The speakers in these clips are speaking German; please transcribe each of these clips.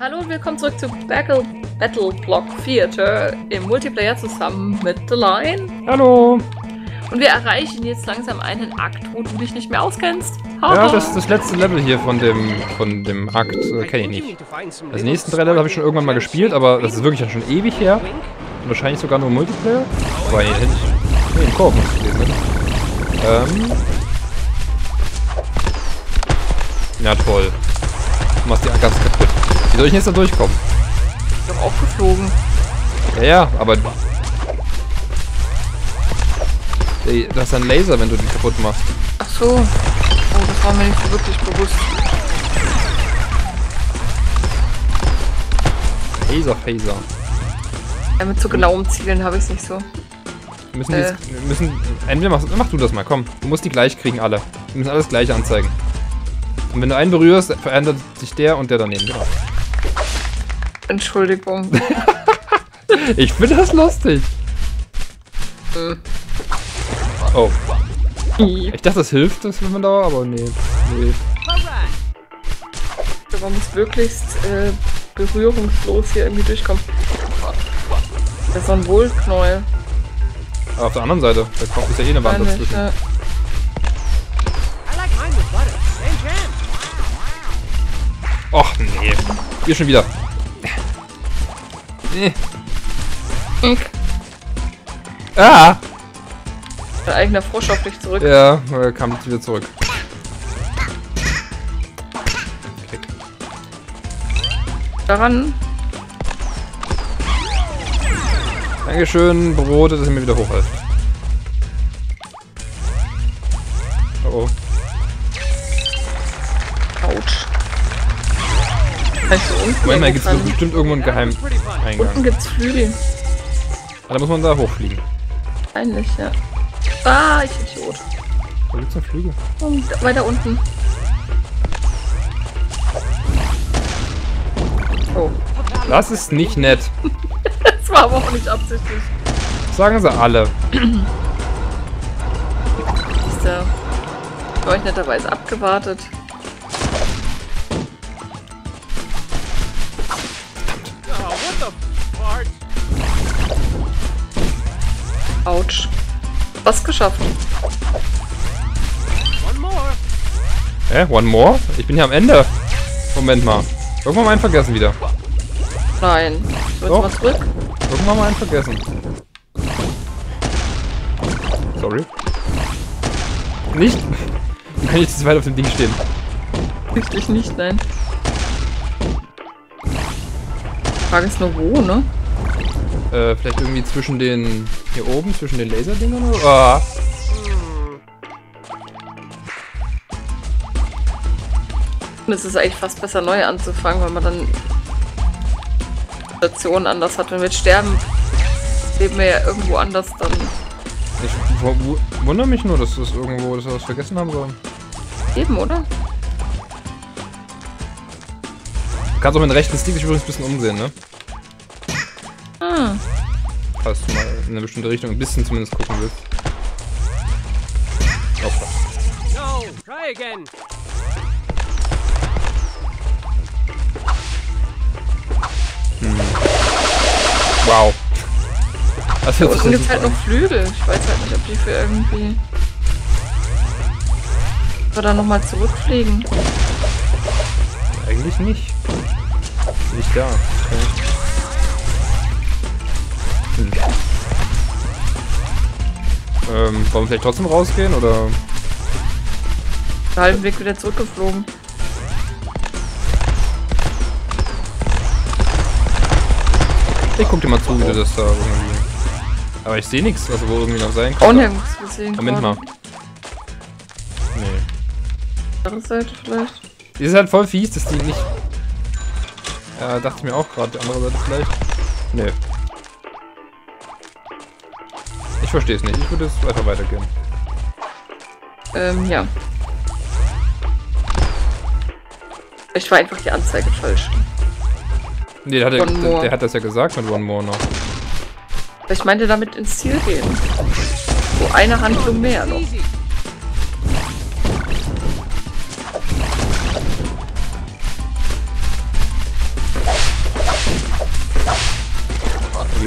Hallo und willkommen zurück zu Battle Block Theater im Multiplayer zusammen mit The Line. Hallo! Und wir erreichen jetzt langsam einen Akt, wo du dich nicht mehr auskennst. Ha. Ja, das letzte Level hier von dem Akt kenne ich nicht. Also die nächsten 3 Level habe ich schon irgendwann mal gespielt, aber das ist wirklich schon ewig her. Und wahrscheinlich sogar nur Multiplayer. Aber nee, hätte ich im Koop nicht gelesen. Na toll. Du machst die Anker kaputt. Wie soll ich jetzt da durchkommen? Ich bin doch aufgeflogen. Ja, aber... Ey, das ist ein Laser, wenn du den kaputt machst. Ach so. Oh, das war mir nicht wirklich bewusst. Laser. Ja, mit so genauem Zielen habe ich es nicht so. Entweder mach du das mal, komm. Du musst die gleich kriegen, alle. Wir müssen alles gleich anzeigen. Und wenn du einen berührst, verändert sich der und der daneben. Genau. Entschuldigung. Ich finde das lustig. Oh. Ich dachte, das hilft, das wenn man da, aber nee. Man muss möglichst berührungslos hier irgendwie durchkommen. Das ist so ein Wohlknäuel. Aber auf der anderen Seite, da kommt ist ja eh eine Wand dazwischen. Ja. Och nee. Hier schon wieder. Nee. Ah! Dein eigener Frosch auf dich zurück. Ja, er kam wieder zurück. Okay. Daran. Dankeschön, Brote, dass ihr mir wieder hochhalft. Oh. Autsch. Manchmal gibt es bestimmt irgendwo einen Geheimeingang. Unten gibt's Flügel. Ah, da muss man da hochfliegen. Eigentlich, ja. Ah, ich Idiot. Da gibt's noch Flügel. Und weiter unten. Oh. Das ist nicht nett. Das war aber auch nicht absichtlich. Sagen sie alle. Ist der euch netterweise abgewartet. Autsch. Was geschafft. One more? Ich bin hier am Ende. Moment mal. Irgendwann mal einen vergessen wieder. Nein. Willst du mal zurück? Irgendwann mal einen vergessen. Sorry. Nicht? Wie kann ich jetzt zu weit auf dem Ding stehen? Richtig nicht, nein. Die Frage ist nur wo, ne? Vielleicht irgendwie zwischen den... Hier oben, zwischen den Laserdingern oder so? Ah. Es ist eigentlich fast besser, neu anzufangen, weil man dann... Stationen anders hat. Wenn wir jetzt sterben, leben wir ja irgendwo anders dann. Ich wundere mich nur, dass das irgendwo... dass wir was vergessen haben sollen. Eben, oder? Du kannst auch mit dem rechten Stick dich übrigens ein bisschen umsehen, ne? Falls du mal in eine bestimmte Richtung ein bisschen zumindest gucken willst. No, try again. Wow. Da unten gibt's halt noch Flügel. Ich weiß halt nicht, ob die für irgendwie... Ob wir da nochmal zurückfliegen. Eigentlich nicht. Nicht da. Okay. Wollen wir vielleicht trotzdem rausgehen, oder? Den halben Weg wieder zurückgeflogen. Ich guck dir mal zu, wie du das da irgendwie... Aber ich sehe nichts, also wo irgendwie noch sein kann. Oh, nirgends gesehen. Moment mal. Nee. Andere Seite vielleicht? Die ist halt voll fies, dass die nicht... Ja, dachte ich mir auch gerade. Die andere Seite vielleicht? Nee. Ich verstehe es nicht. Ich würde es einfach weitergehen. Ja. Ich war einfach die Anzeige falsch. Nee, der hat das ja gesagt mit One More noch. Ich meinte damit ins Ziel gehen. So eine Handlung mehr noch.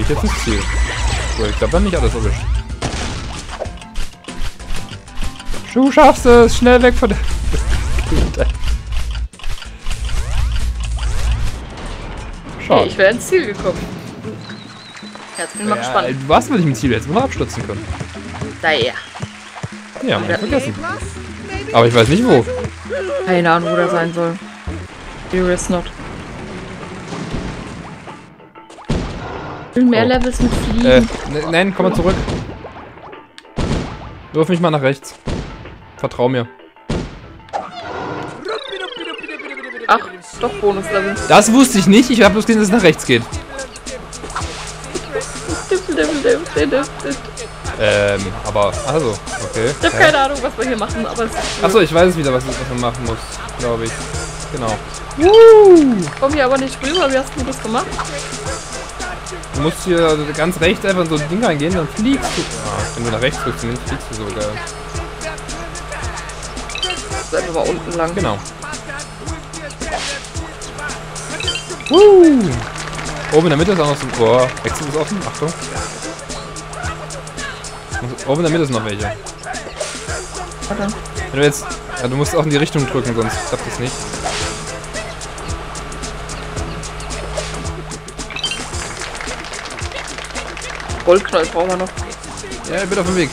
ich jetzt ins Ziel. So, ich glaube, wir haben nicht alles erwischt. Du schaffst es! Schnell weg von der... Schade. Hey, ich wäre ins Ziel gekommen. Jetzt bin ich mal gespannt. Du warst mit dem Ziel, jetzt mal abstürzen können. Naja. Ja, man hat vergessen. Aber ich weiß nicht wo. Keine Ahnung, wo der sein soll. Here is not. Mehr Levels mit Fliegen. Nein, komm mal zurück. Wirf mich mal nach rechts. Vertrau mir. Ach, doch Bonuslevel. Das wusste ich nicht, ich habe bloß gesehen, dass es nach rechts geht. Aber, also, okay. Ich habe keine Ahnung, was wir hier machen, aber es ist... Achso, ich weiß wieder, was man machen muss, glaube ich. Genau. Komm hier aber nicht rüber, wie hast du das gemacht? Du musst hier ganz rechts einfach in so ein Ding reingehen, dann fliegst du. Ah, wenn du nach rechts drückst, fliegst du sogar. Bleib aber unten lang. Genau. Oben in der Mitte ist auch noch so ein... Boah, Wechsel ist offen. Achtung. Oben in der Mitte ist noch welche. Okay. Wenn du jetzt... Ja, du musst auch in die Richtung drücken, sonst klappt das nicht. Goldknall brauchen wir noch. Ja, ich bin auf dem Weg.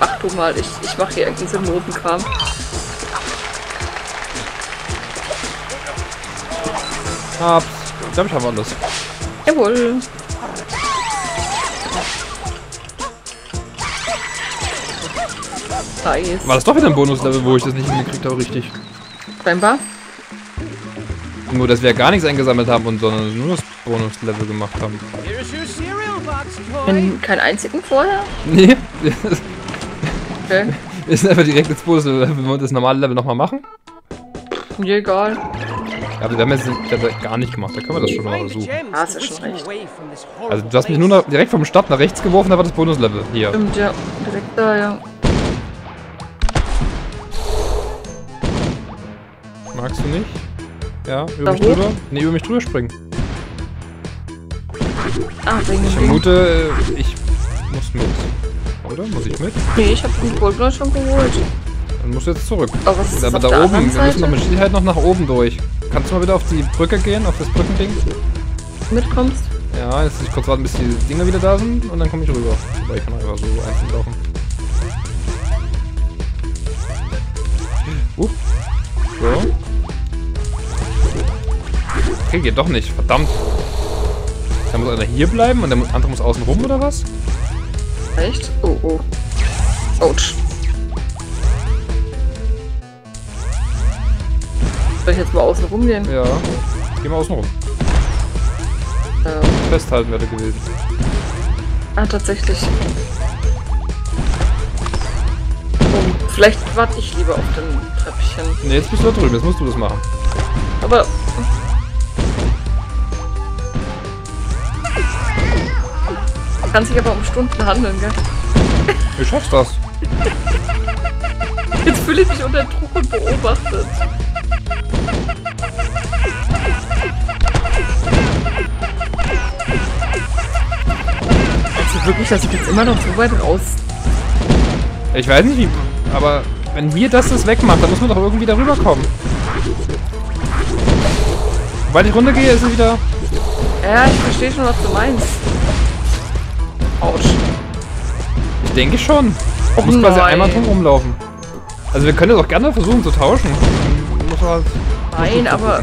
Ach du mal, ich mache hier irgendeinen sinnlosen Kram. Hab's. Ich glaube, ich habe anders. Jawohl. Nice. War das doch wieder ein Bonuslevel, wo ich das nicht hingekriegt habe, richtig? Scheinbar. Nur, dass wir gar nichts eingesammelt haben, und sondern nur das Bonuslevel gemacht haben. Keinen einzigen vorher? Nee. Okay. Wir sind einfach direkt ins Bonus. Wenn wir das normale Level nochmal machen? Mir egal. Ja, aber wir haben jetzt gar nicht gemacht. Da können wir das schon mal versuchen. Ah, ist ja schon recht. Also du hast mich nur direkt vom Start nach rechts geworfen, da war das Bonuslevel. Hier. Stimmt, ja. Direkt da, ja. Magst du nicht? Ja, über mich drüber? Ne, über mich drüber springen. Ach, ich vermute, ich muss mit. Oder? Muss ich mit? Nee, ich hab den Goldblock schon geholt. Dann musst du jetzt zurück. Aber was ist das? Aber da oben, wir müssen doch mit Sicherheit noch nach oben durch. Kannst du mal wieder auf die Brücke gehen, auf das Brückending? Mitkommst? Ja, jetzt muss ich kurz warten, bis die Dinger wieder da sind und dann komme ich rüber. Aber ich kann einfach so einzeln laufen. So. Okay, geht doch nicht. Verdammt. Da muss einer hier bleiben und der andere muss außen rum, oder was? Echt? Oh, oh. Autsch. Soll ich jetzt mal außen rum gehen? Ja. Geh mal außen rum. Festhalten wäre gewesen. Ah, tatsächlich. Oh, vielleicht warte ich lieber auf dem Treppchen. Ne, jetzt bist du da drüben, jetzt musst du das machen. Aber... Kann sich aber um Stunden handeln, gell? Ich schaff's das. Jetzt fühle ich mich unter Druck und beobachtet. Also wirklich, dass ich jetzt immer noch so weit raus... Ich weiß nicht wie... Aber wenn hier das wegmacht, dann muss man doch irgendwie da rüberkommen. Sobald ich runtergehe, ist es wieder... Ja, ich verstehe schon, was du meinst. Autsch. Ich denke schon. Ich muss quasi einmal drum rumlaufen. Also wir können das auch gerne versuchen zu tauschen. Nein, aber...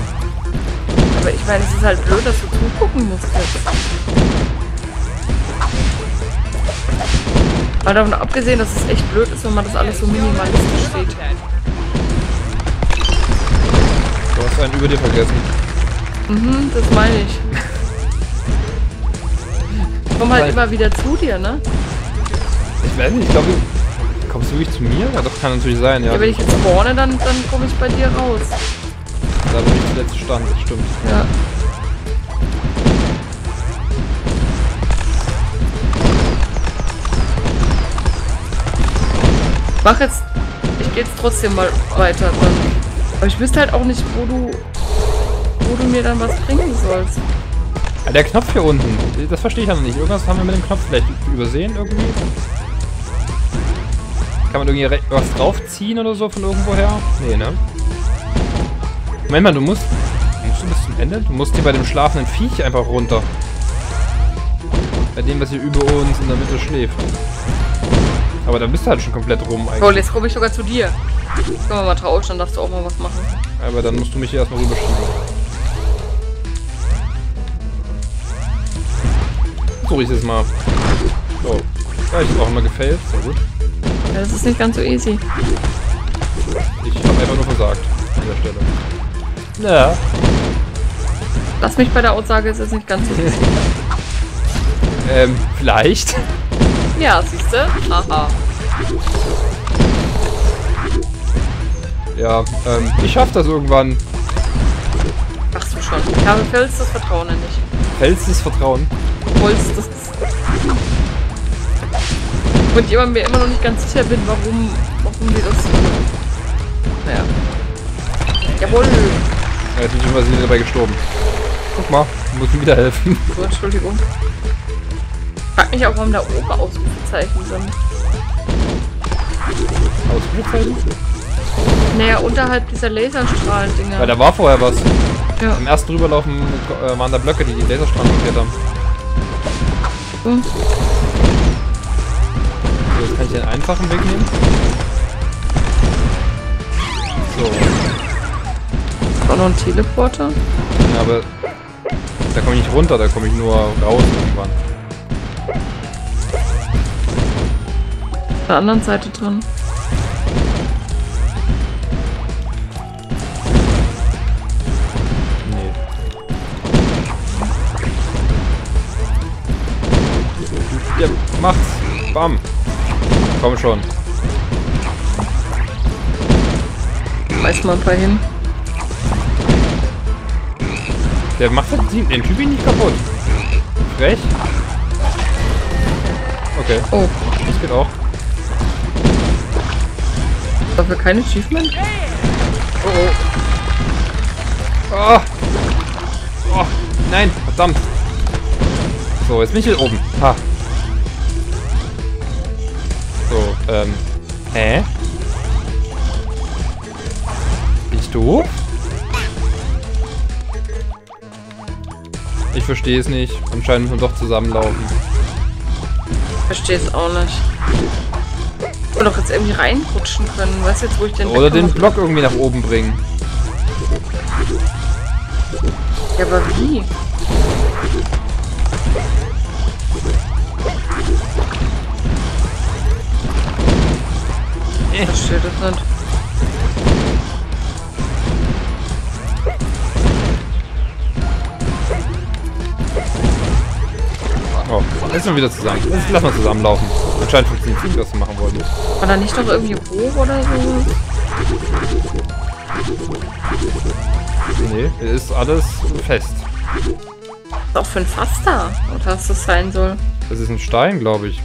Aber ich meine, es ist halt blöd, dass du zugucken musst jetzt. Mal davon abgesehen, dass es echt blöd ist, wenn man das alles so minimalistisch sieht. Du hast einen über dir vergessen. Mhm, das meine ich. Ich komm halt immer wieder zu dir, ne? Ich weiß nicht, ich glaube, kommst du wirklich zu mir? Ja, doch, kann natürlich sein, ja. Ja, wenn ich jetzt vorne, dann komme ich bei dir raus. Da bin ich der letzte Stand, das stimmt. Ja. Mach jetzt... Ich gehe jetzt trotzdem mal weiter. Dann. Aber ich wüsste halt auch nicht, wo du mir dann was bringen sollst. Der Knopf hier unten, das verstehe ich also nicht. Irgendwas haben wir mit dem Knopf vielleicht übersehen irgendwie. Kann man irgendwie was draufziehen oder so von irgendwoher? Nee, ne? Moment mal, du musst bis zum Ende? Du musst hier bei dem schlafenden Viech einfach runter. Bei dem, was hier über uns in der Mitte schläft. Aber da bist du halt schon komplett rum eigentlich. Oh, jetzt komme ich sogar zu dir. Jetzt können wir mal drauf, dann darfst du auch mal was machen. Aber dann musst du mich hier erstmal rüberschieben. Versuche ich es mal. So. Ja, ich habe auch immer gefailt. Sehr gut. Ja, das ist nicht ganz so easy. Ich habe einfach nur versagt. An der Stelle. Ja. Lass mich bei der Aussage, es ist nicht ganz so easy. Vielleicht. Ja, siehst du? Aha. Ja, ich schaffe das irgendwann. Ach so schon. Ich habe felstes Vertrauen in dich. Felstes Vertrauen? Vollstes. Und jemand mir immer noch nicht ganz sicher bin, warum wir das tun. Naja. Jawohl! Ja, jetzt bin ich immer wieder dabei gestorben. Guck mal, ich muss mir wieder helfen. So, Entschuldigung. Ich frag mich auch, warum da oben Ausrufezeichen sind. Ausrufezeichen? Naja, unterhalb dieser Laserstrahlen-Dinger. Ja, da war vorher was. Ja. Im ersten Rüberlaufen waren da Blöcke, die Laserstrahlen blockiert haben. Hm. So, jetzt kann ich den einfachen Weg nehmen. So. War noch ein Teleporter? Ja, aber da komme ich nicht runter, da komme ich nur raus irgendwann. Auf der anderen Seite drin. Ja, macht's. Bam. Komm schon. Weiß mal ein paar hin. Der macht den Typen nicht kaputt. Frech. Okay. Oh. Das geht auch. Dafür kein Achievement? Oh oh. Oh. Oh. Nein, verdammt. So, jetzt bin ich hier oben. Ha. So, hä? Bin ich doof? Ich verstehe es nicht. Anscheinend müssen wir doch zusammenlaufen. Ich verstehe es auch nicht. Und doch jetzt irgendwie reinrutschen können. Weißt du jetzt, wo ich den oder den Block irgendwie nach oben bringen. Ja, aber wie? Das steht das nicht. Oh, jetzt sind wir wieder zusammen. Jetzt lassen wir zusammenlaufen. Anscheinend funktioniert es nicht, was wir machen wollten. War da nicht doch irgendwie hoch oder so? Nee, ist alles fest. Ist auch für ein Fass da, oder was das sein soll. Das ist ein Stein, glaube ich.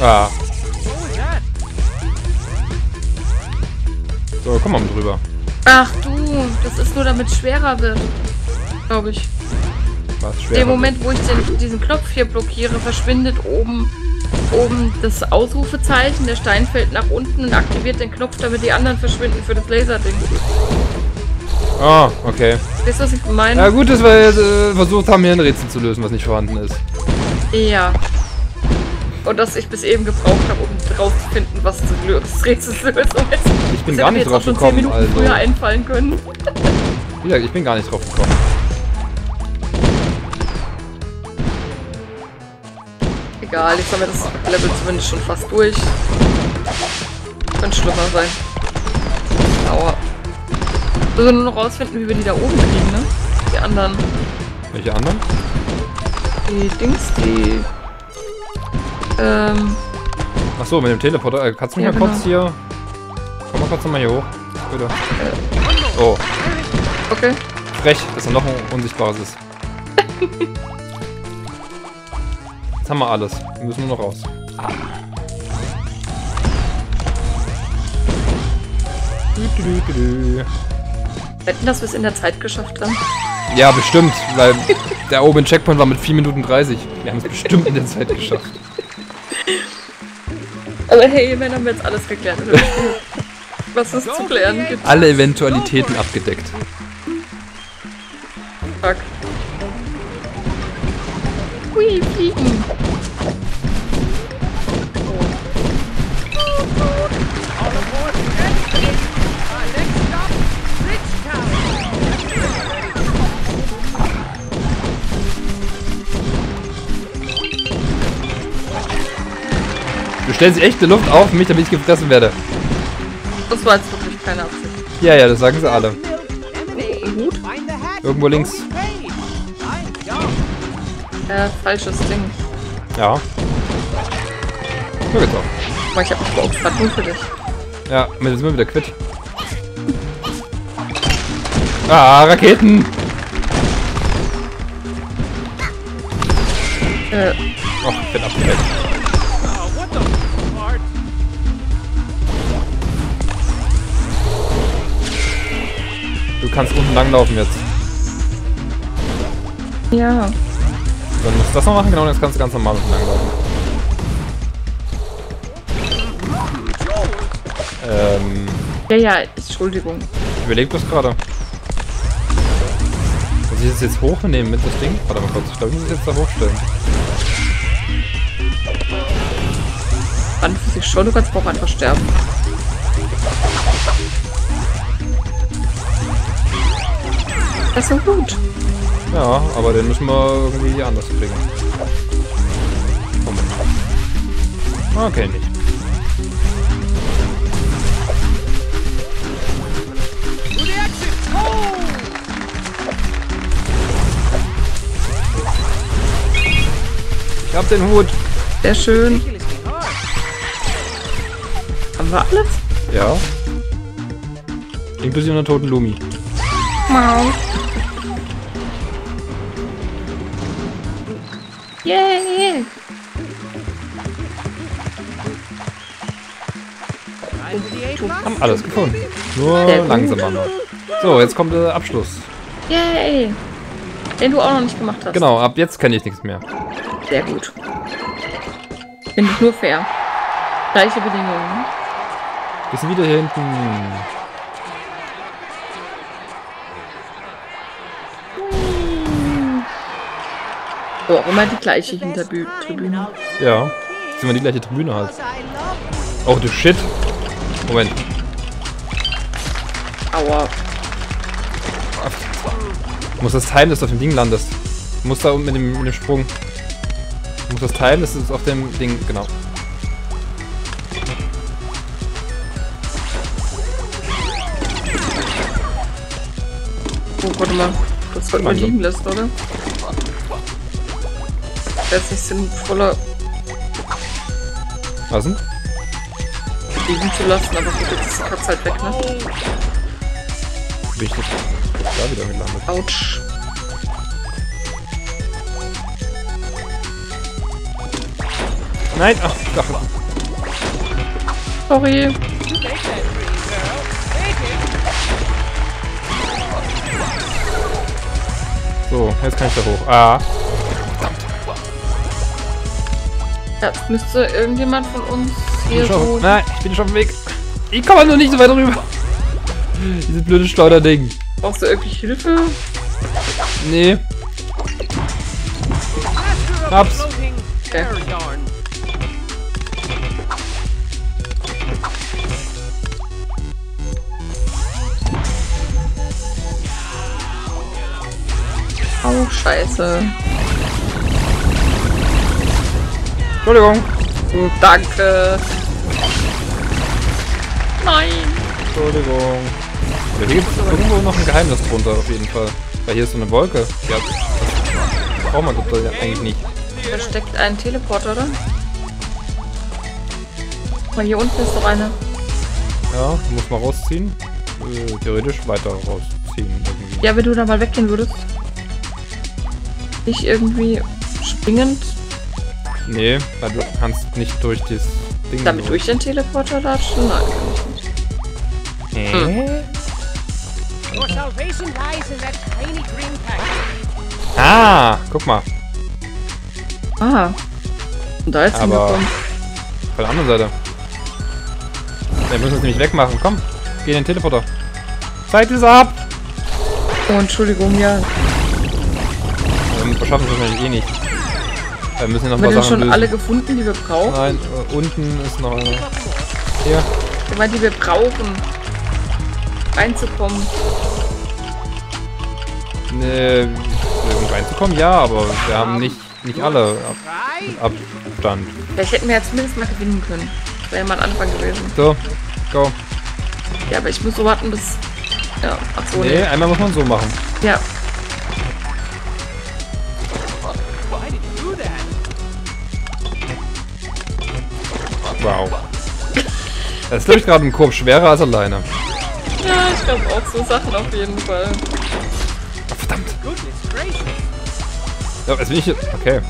Ah. So, komm mal drüber. Ach du, das ist nur damit es schwerer wird. Glaube ich. Was schwerer? In dem Moment, wo ich diesen Knopf hier blockiere, verschwindet oben das Ausrufezeichen. Der Stein fällt nach unten und aktiviert den Knopf, damit die anderen verschwinden für das Laserding. Ah, oh, okay. Weißt du, was ich meine? Na gut, dass wir jetzt, versucht haben, hier ein Rätsel zu lösen, was nicht vorhanden ist. Ja. Und dass ich bis eben gebraucht habe, um rauszufinden, was das Rätselslösung ist. Ich bin gar nicht drauf gekommen, also. Früher einfallen können. Ja, ich bin gar nicht drauf gekommen. Egal, ich habe das Level zumindest schon fast durch. Könnte schlimmer sein. Aua. Wir sollen nur noch rausfinden, wie wir die da oben kriegen, ne? Die anderen. Welche anderen? Die Dings, die... Achso, mit dem Teleporter. Kannst du mich ja, mal kurz hier... Komm mal kurz nochmal hier hoch. Bitte. Oh. Okay. Frech, dass da noch ein Unsichtbares ist. Jetzt haben wir alles. Wir müssen nur noch raus. Wetten, dass wir es in der Zeit geschafft haben. Ja, bestimmt, weil der oben Checkpoint war mit 4 Minuten 30. Wir haben es bestimmt in der Zeit geschafft. Aber hey, wenn haben wir jetzt alles geklärt. Was es zu klären gibt. Alle Eventualitäten abgedeckt. Fuck. Hui, fliegen. Du stellst echt die Luft auf mich, damit ich gefressen werde. Das war jetzt wirklich keine Absicht. Ja, ja, das sagen sie alle. Gut. Irgendwo links. Falsches Ding. Ja. So geht's auch. Ich hab auch Platten für dich. Ja, wir sind mal wieder quitt. Ah, Raketen! Och, ich bin abgedeckt. Du kannst unten langlaufen jetzt. Ja. Dann musst du das noch machen, genau, und jetzt kannst du ganz normal unten langlaufen. Ja, Entschuldigung. Ich überleg das gerade. Muss ich das jetzt hochnehmen mit das Ding? Warte mal kurz, ich glaube, ich muss es jetzt da hochstellen. An für sich schon, du kannst auch einfach sterben. Das ist gut. Ja, aber den müssen wir irgendwie hier anders kriegen. Moment. Okay, nicht. Ich hab den Hut. Sehr schön. Haben wir alles? Ja. Inklusive einer toten Lumi. Mau. Yay! Haben alles gefunden. Nur langsamer noch. So, jetzt kommt der Abschluss. Yay! Den du auch noch nicht gemacht hast. Genau, ab jetzt kenne ich nichts mehr. Sehr gut. Finde ich nur fair. Gleiche Bedingungen. Wir sind wieder hier hinten. So, auch immer die gleiche Hintertribüne. Ja, sind wir die gleiche Tribüne halt. Oh, du Shit. Moment. Aua. Du musst das teilen, dass du auf dem Ding landest. Du musst da unten mit dem Sprung. Du musst das teilen, dass du auf dem Ding, genau. Oh, warte mal. Das sollte man liegen lassen, oder? Das ist sinnvoller. Was denn? Liegen zu lassen, aber gut, jetzt ist die halt weg, ne? Wichtig. Da wieder hinlandet. Autsch. Nein, ach, doch. Sorry. So, jetzt kann ich da hoch. Ah. Ja, müsste irgendjemand von uns hier so... Nein, ich bin schon auf dem Weg. Ich komme nur nicht so weit rüber. Dieses blöde Schleuderding. Brauchst du irgendwie Hilfe? Nee. Hab's. Okay. Oh, Scheiße. Entschuldigung. Danke. Nein. Entschuldigung. Hier gibt es irgendwo noch ein Geheimnis drunter, auf jeden Fall. Weil hier ist so eine Wolke. Ja. Braucht man das eigentlich nicht. Da steckt ein Teleporter, oder? Guck mal, hier unten ist doch einer. Ja, muss mal rausziehen. Theoretisch weiter rausziehen. Irgendwie. Ja, wenn du da mal weggehen würdest. Nicht irgendwie springend. Nee, weil du kannst nicht durch das Ding. Damit durch den Teleporter latschen? Nein, kann ich nicht. Ah, guck mal. Ah. Und da ist sie gekommen. Von der anderen Seite. Wir müssen es nämlich wegmachen. Komm, geh in den Teleporter. Zeit ist ab! Oh, Entschuldigung, ja. Wir schaffen es wahrscheinlich eh nicht. Wir müssen noch was schon lösen. Alle gefunden, die wir brauchen? Nein, unten ist noch eine. Hier. Ich meine, die wir brauchen. Reinzukommen. Ne, reinzukommen, ja, aber wir haben nicht alle Abstand. Vielleicht hätten wir ja zumindest mal gewinnen können. Das wäre ja mal ein Anfang gewesen. So, go. Ja, aber ich muss so warten bis... Ja, ach so. Nee, einmal muss man so machen. Ja. Wow. Das ist, glaube ich, gerade ein Korb schwerer als alleine. Ja, ich glaube auch so Sachen auf jeden Fall. Oh, verdammt. Ja, jetzt bin ich jetzt... Okay.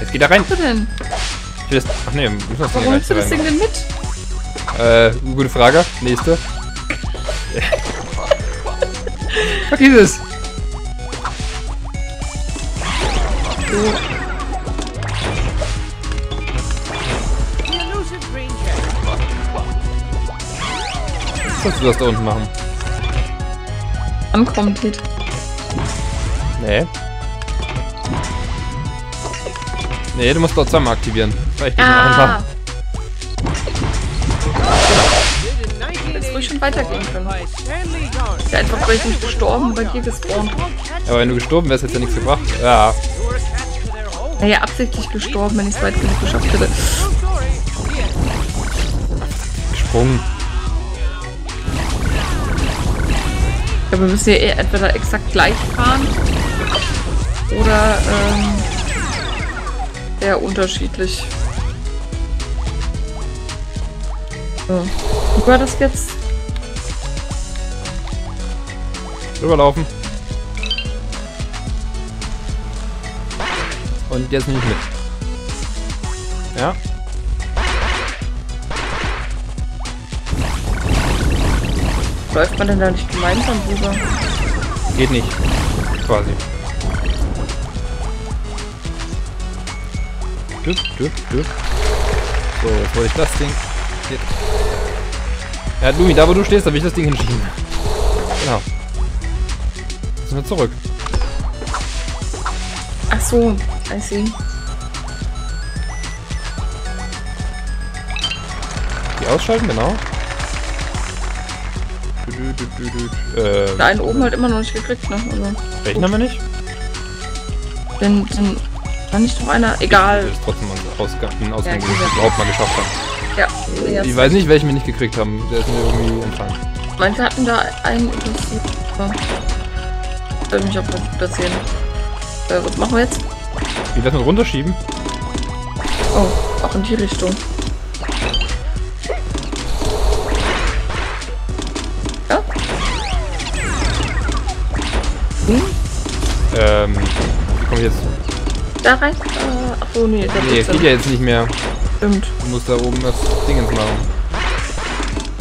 Jetzt geht da rein. Was denn? Ach nee, müssen wir warum holst du das Ding denn mit? Gute Frage. Nächste. Vergiss es. So. Kannst du das da unten machen? Ankommen, Hit. Nee. Nee, du musst dort zusammen aktivieren. Vielleicht geht man einfach. Jetzt ruhig schon weitergehen können. Ja, einfach weil ich nicht gestorben oder hier gespawnt. Ja, aber wenn du gestorben wärst, hättest du ja nichts gebracht. Ja. Naja, absichtlich gestorben, wenn ich es weit genug geschafft hätte. Gesprungen. Ja, wir müssen ja eh entweder exakt gleich fahren oder eher unterschiedlich. So. Wie war das jetzt? Rüberlaufen. Und jetzt nicht mit. Ja. Läuft man denn da nicht gemeinsam drüber? Geht nicht. Quasi. Düpp, düpp, düpp. So, jetzt wollte ich das Ding. Geht. Ja, Lumi, da wo du stehst, da will ich das Ding hinschieben. Genau. Jetzt sind wir zurück. Ach so, I see. Die ausschalten, genau. Da einen oben halt immer noch nicht gekriegt, ne? Also, welchen haben wir nicht? Dann war nicht noch einer. Egal. Das ist trotzdem ein Ausgang, den wir überhaupt mal geschafft haben. Ja. Ich weiß nicht, welchen wir nicht gekriegt haben. Der ist mir irgendwie entfangen. Manche hatten da einen im Prinzip. Ich will mich auch platzieren. Was machen wir jetzt? Wie lassen wir runterschieben? Oh, auch in die Richtung. Wie komme ich jetzt? Da reicht. Achso, nee. Nee, es geht ja jetzt nicht mehr. Stimmt. Du musst da oben das Ding ins machen.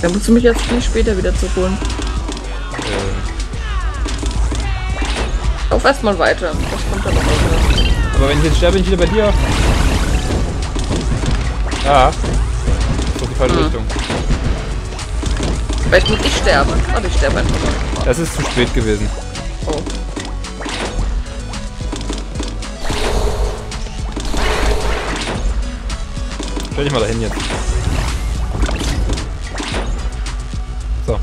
Dann musst du mich jetzt viel später wieder zurückholen. Lauf erstmal weiter. Das kommt dann noch weiter. Aber wenn ich jetzt sterbe, bin ich wieder bei dir. Ah. So, die falsche Richtung. Vielleicht muss ich sterben. Aber ich sterbe einfach mal. Das ist zu spät gewesen. Oh. Stell dich mal dahin jetzt. So.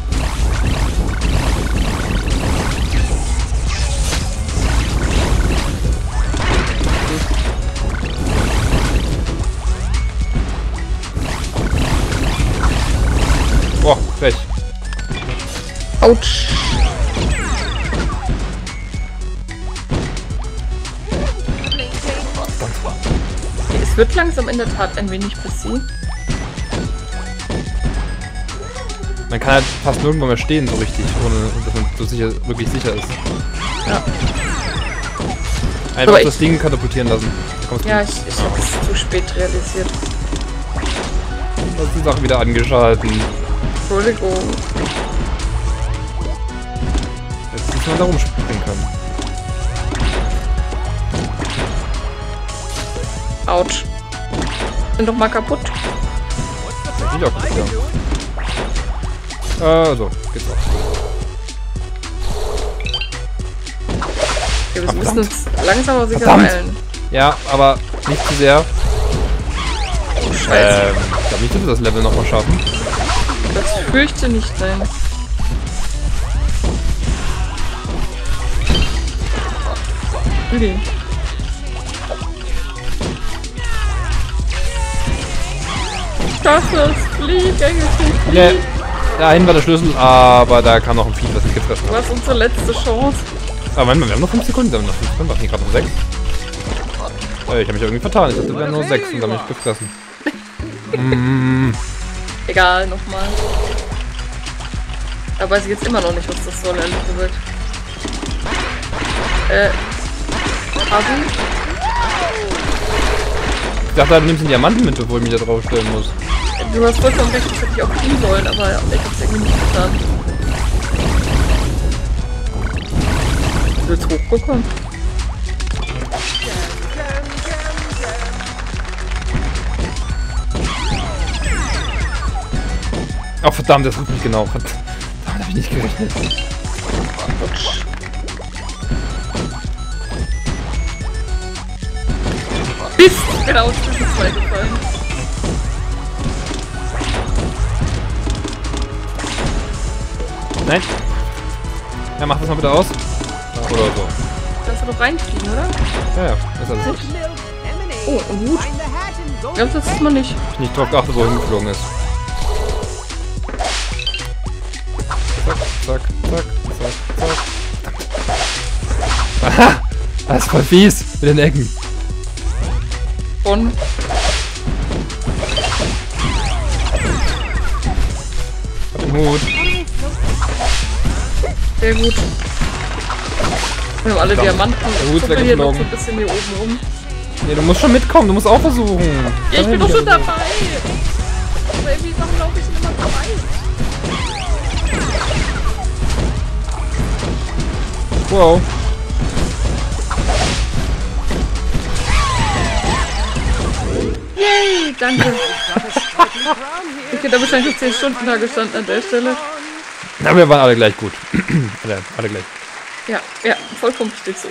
Boah, frech. Autsch. Wird langsam in der Tat ein wenig busy. Man kann halt fast nirgendwo mehr stehen so richtig, ohne dass man so sicher, wirklich sicher ist. Ja. Einfach das Ding katapultieren lassen. Ja, ich hab's zu spät realisiert. Du hast die Sache wieder angeschalten. Entschuldigung. Jetzt muss man da rumspringen können. Autsch. Bin doch mal kaputt. Ja, die Lok ist ja. So, geht's auch. Ja, wir müssen uns langsam aber sicher beeilen. Ja, aber nicht zu sehr. Oh, Scheiße. Ich glaube nicht, dass wir das Level nochmal schaffen. Das fürchte nicht, nein. Okay. Nee, dahin war der Schlüssel, aber da kam noch ein Vieh, was mich gefressen hat. Was unsere letzte Chance? Aber Moment mal, wir haben noch 5 Sekunden, wir haben noch 5 Sekunden, waren hier gerade noch 6? Ich hab mich irgendwie vertan, ich dachte, wir haben nur 6 und dann mich gefressen. Egal, nochmal. Aber weiß ich jetzt immer noch nicht, was das soll, ehrlich gesagt. Hasen? Ich dachte, du nimmst den Diamanten mit, bevor ich mich da draufstellen muss. Du hast vollkommen recht, das hätte ich auch kriegen sollen, aber ich hab's irgendwie nicht getan. Du willst hochgucken? Ach verdammt, das ruft mich genau. Verdammt, damit hab ich nicht gerechnet. Bist genau zwischen zwei gefallen. Nein. Ja, mach das mal bitte aus. Oder so. Kannst du doch reinfliegen, oder? Ja, ja. Ist alles gut. Oh, ein Hut. Ich glaube, das ist man nicht. Ich nicht drauf geachtet, wo er hingeflogen ist. Zack, zack, zack, zack, zack. Aha! Das ist voll fies mit den Ecken. Und? Hab den Hut. Sehr gut. Wir haben alle Diamanten. Ich gucke hier noch so ein bisschen hier oben rum. Nee, du musst schon mitkommen, du musst auch versuchen. Ja, ich bin doch schon dabei. Aber irgendwie ist auch, glaube ich, immer dabei. Wow. Yay, danke. Ich hätte da wahrscheinlich noch 10 Stunden da gestanden an der Stelle. Na, wir waren alle gleich gut. alle gleich. Ja, ja, vollkommen richtig so.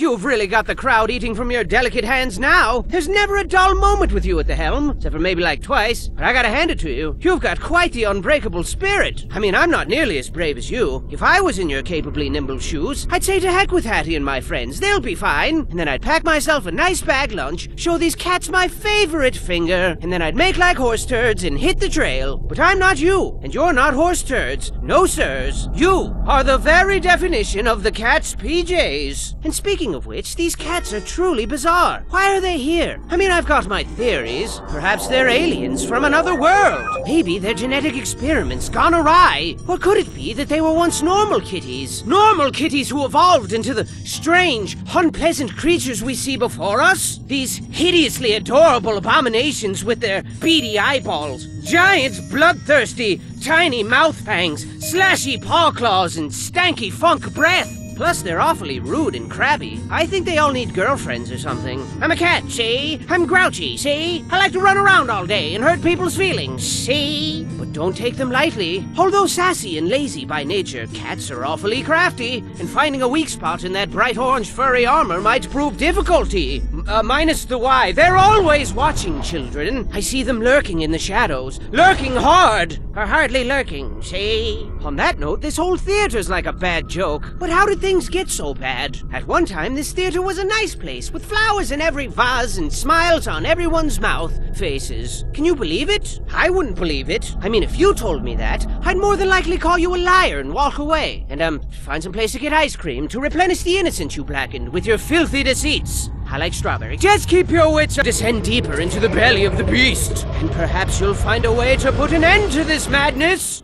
You've really got the crowd eating from your delicate hands now. There's never a dull moment with you at the helm, except for maybe like twice. But I gotta hand it to you. You've got quite the unbreakable spirit. I mean, I'm not nearly as brave as you. If I was in your capably nimble shoes, I'd say to heck with Hattie and my friends. They'll be fine. And then I'd pack myself a nice bag lunch, show these cats my favorite finger, and then I'd make like horse turds and hit the trail. But I'm not you, and you're not horse turds. No, sirs. You are the very definition of the cat's PJs. And speaking of which, these cats are truly bizarre. Why are they here? I mean, I've got my theories. Perhaps they're aliens from another world. Maybe their genetic experiments gone awry. Or could it be that they were once normal kitties? Normal kitties who evolved into the strange, unpleasant creatures we see before us? These hideously adorable abominations with their beady eyeballs. Giant, bloodthirsty, tiny mouth fangs, slashy paw claws, and stanky funk breath. Plus, they're awfully rude and crabby. I think they all need girlfriends or something. I'm a cat, see? I'm grouchy, see? I like to run around all day and hurt people's feelings, see? But don't take them lightly. Although sassy and lazy by nature, cats are awfully crafty, and finding a weak spot in that bright orange furry armor might prove difficulty. Minus the why. They're always watching, children. I see them lurking in the shadows. Lurking hard! Or hardly lurking, see? On that note, this whole theater's like a bad joke. But how did things get so bad? At one time, this theater was a nice place, with flowers in every vase and smiles on everyone's mouth, faces. Can you believe it? I wouldn't believe it. I mean, if you told me that, I'd more than likely call you a liar and walk away. And, find some place to get ice cream to replenish the innocence you blackened with your filthy deceits. I like strawberry. Just keep your wits and descend deeper into the belly of the beast. And perhaps you'll find a way to put an end to this madness.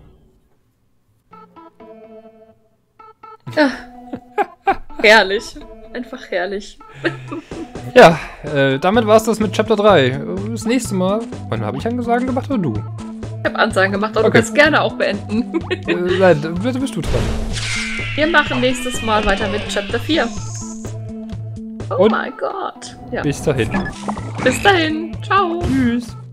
Herrlich. Einfach herrlich. Ja, damit war's das mit Chapter 3. Das nächste Mal... Wann habe ich Ansagen gemacht oder du? Ich habe Ansagen gemacht, aber okay. Du kannst gerne auch beenden. Nein, bitte bist du dran. Wir machen nächstes Mal weiter mit Chapter 4. Oh mein Gott. Ja. Bis dahin. Bis dahin. Ciao. Tschüss.